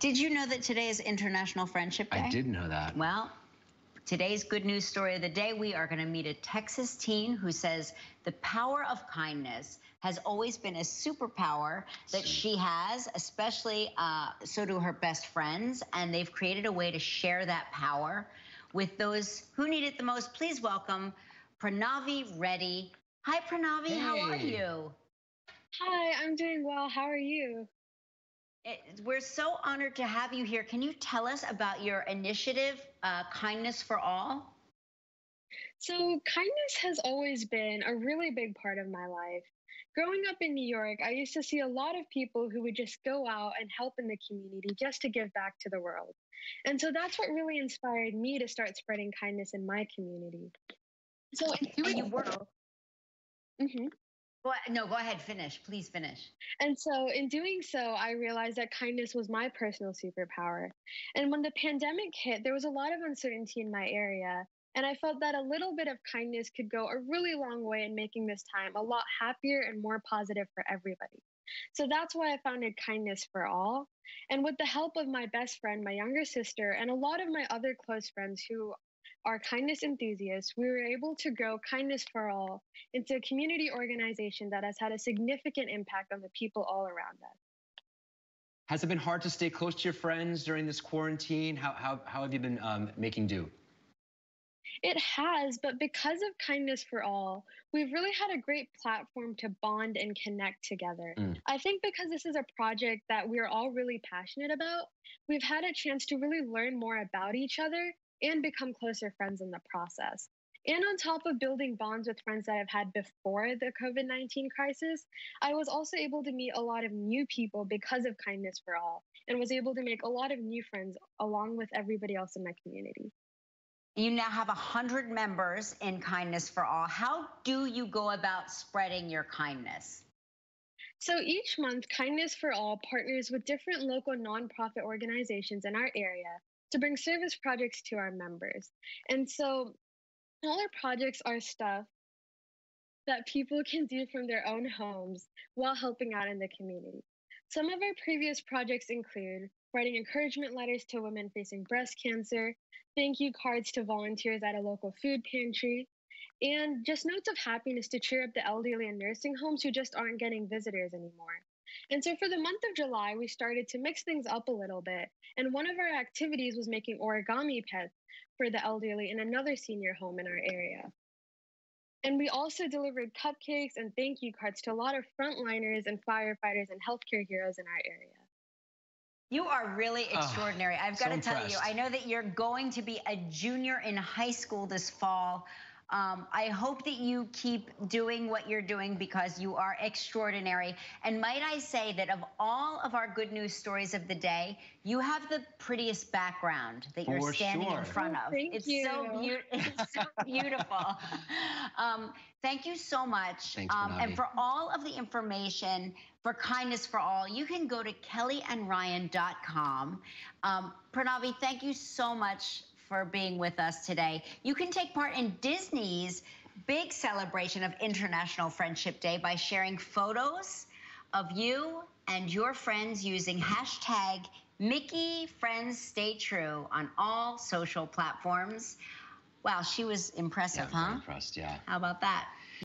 Did you know that today is International Friendship Day? I did know that. Well, today's good news story of the day, we are going to meet a Texas teen who says the power of kindness has always been a superpower that she has, especially so do her best friends, and they've created a way to share that power with those who need it the most. Please welcome Pranavi Reddi. Hi, Pranavi. Hey. How are you? Hi, I'm doing well. How are you? We're so honored to have you here. Can you tell us about your initiative, Kindness for All? So kindness has always been a really big part of my life. Growing up in New York, I used to see a lot of people who would just go out and help in the community just to give back to the world. And so that's what really inspired me to start spreading kindness in my community. So in your world. Mm-hmm. Well, no, go ahead, finish. Please finish. And so in doing so, I realized that kindness was my personal superpower. And when the pandemic hit, there was a lot of uncertainty in my area. And I felt that a little bit of kindness could go a really long way in making this time a lot happier and more positive for everybody. So that's why I founded Kindness for All. And with the help of my best friend, my younger sister, and a lot of my other close friends who our kindness enthusiasts, we were able to grow Kindness for All into a community organization that has had a significant impact on the people all around us. Has it been hard to stay close to your friends during this quarantine? How have you been making do? It has, but because of Kindness for All, we've really had a great platform to bond and connect together. I think because this is a project that we're all really passionate about, we've had a chance to really learn more about each other and become closer friends in the process. And on top of building bonds with friends that I've had before the COVID-19 crisis, I was also able to meet a lot of new people because of Kindness for All and was able to make a lot of new friends along with everybody else in my community. You now have 100 members in Kindness for All. How do you go about spreading your kindness? So each month, Kindness for All partners with different local nonprofit organizations in our area to bring service projects to our members. And so all our projects are stuff that people can do from their own homes while helping out in the community. Some of our previous projects include writing encouragement letters to women facing breast cancer, thank you cards to volunteers at a local food pantry, and just notes of happiness to cheer up the elderly in nursing homes who just aren't getting visitors anymore. And so for the month of July, we started to mix things up a little bit. And one of our activities was making origami pets for the elderly in another senior home in our area. And we also delivered cupcakes and thank you cards to a lot of frontliners and firefighters and healthcare heroes in our area. You are really extraordinary. I've got to tell you, I know that you're going to be a junior in high school this fall. I hope that you keep doing what you're doing because you are extraordinary. And might I say that of all of our good news stories of the day, you have the prettiest background that you're standing in front of. It's so beautiful. Thank you so much. Thanks, and for all of the information for Kindness for All, you can go to KellyandRyan.com. Pranavi, thank you so much for being with us today. You can take part in Disney's big celebration of International Friendship Day by sharing photos of you and your friends using hashtag #MickeyFriendsStayTrue on all social platforms. Wow, she was impressive, huh? Impressed, yeah. How about that?